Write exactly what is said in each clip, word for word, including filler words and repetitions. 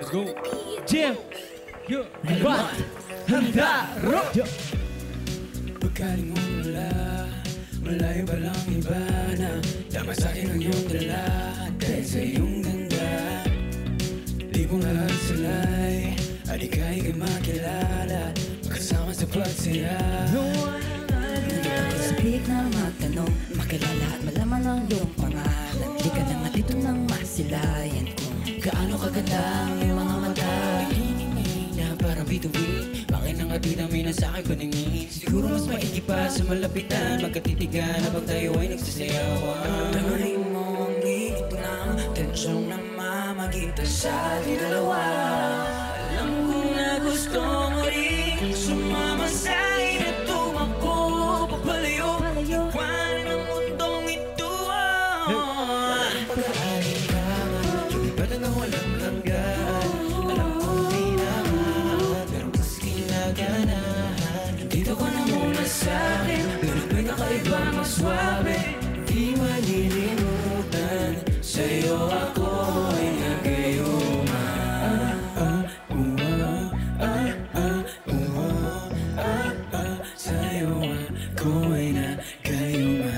Let's go. Jam. Yo. Bat. Handa. Rock. Pagkaling mong mula, malayo ba lang iba na tama sa'kin ang iyong dala dahil sa iyong ganda. Di mong lahat salay, adi ka'y ka'y makilala magkasama sa pagsira. Nagkakasabik na magtanong, makilala at malaman ang iyong pangalan. Di ka na nga dito nang masilayan kung gaano kaganda ang iyong mga mata. Parang bituin, bakit ang atin ang minasakay paningin? Siguro mas maigi pa sa malapitan, magkatitigan na pag tayo ay nagsasayawan. Tangarin mo ang higit ng tensyong na mamagitan sa ating dalawa. Alam ko na gusto mo rin sumama sa'kin at tumako papalayo, iwanan ang mundong ito. Pagkaaling ka man, yung iba na walang hanggan. Alam ko dito ko na muna sa'kin, pero may kakaiba mas swabe. Di malilimutan, sa'yo ako'y nagayuma. Sa'yo ako'y nagayuma. Sa'yo ako'y nagayuma.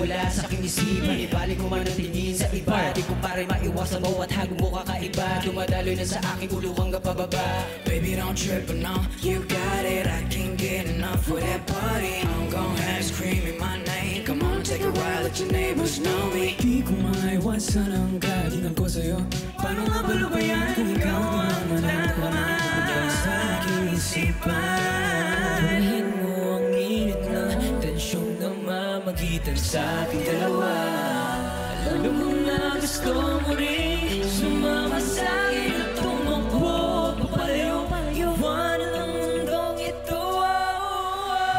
Wala sa aking isipan, ibalik ko man ang tingin sa iba. Di ko pare maiwasan bawat hagong mo kakaiba. Dumadaloy na sa aking ulo hanggang pababa. Baby, don't trip and no, you got it, I can't get enough with that party. I'm gon' have screaming my name. Come on, take a while, let your neighbors know me. Di ko maiwasan ang kahilingan ko sa'yo. Paano nga ba lubayan kung ikaw ang managpaman? Wala sa aking isipan, bahin mo ang init na tensyong naman magitan sa ating dalawa. Alam mo na gusto mo rin sumama sa'kin at tumakbo papalayo, iwanan ang mundong ito.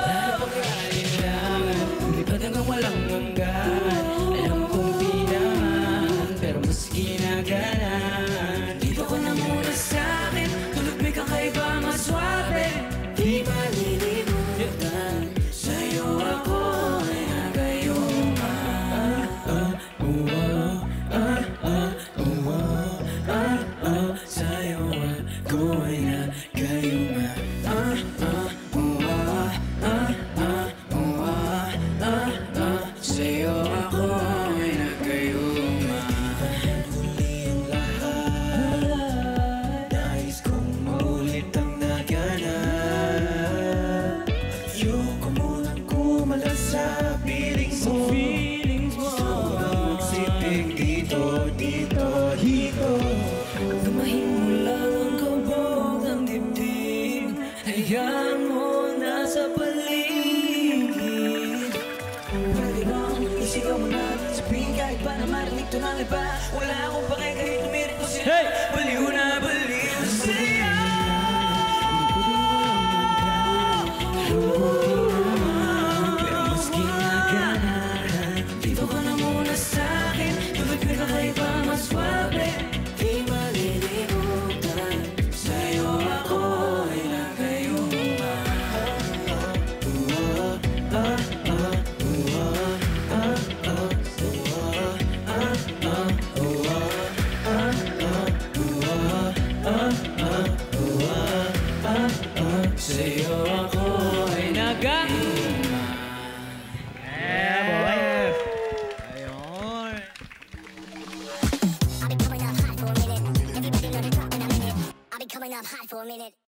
Napakain naman, lipad hanggang walang hanggan. Alam kong di naman, pero mas ginagalan. Dito ko na muna sa'kin, tulog may kakaiba mas swabe. Di ba nilimutan, sa'yo ako'y for a minute.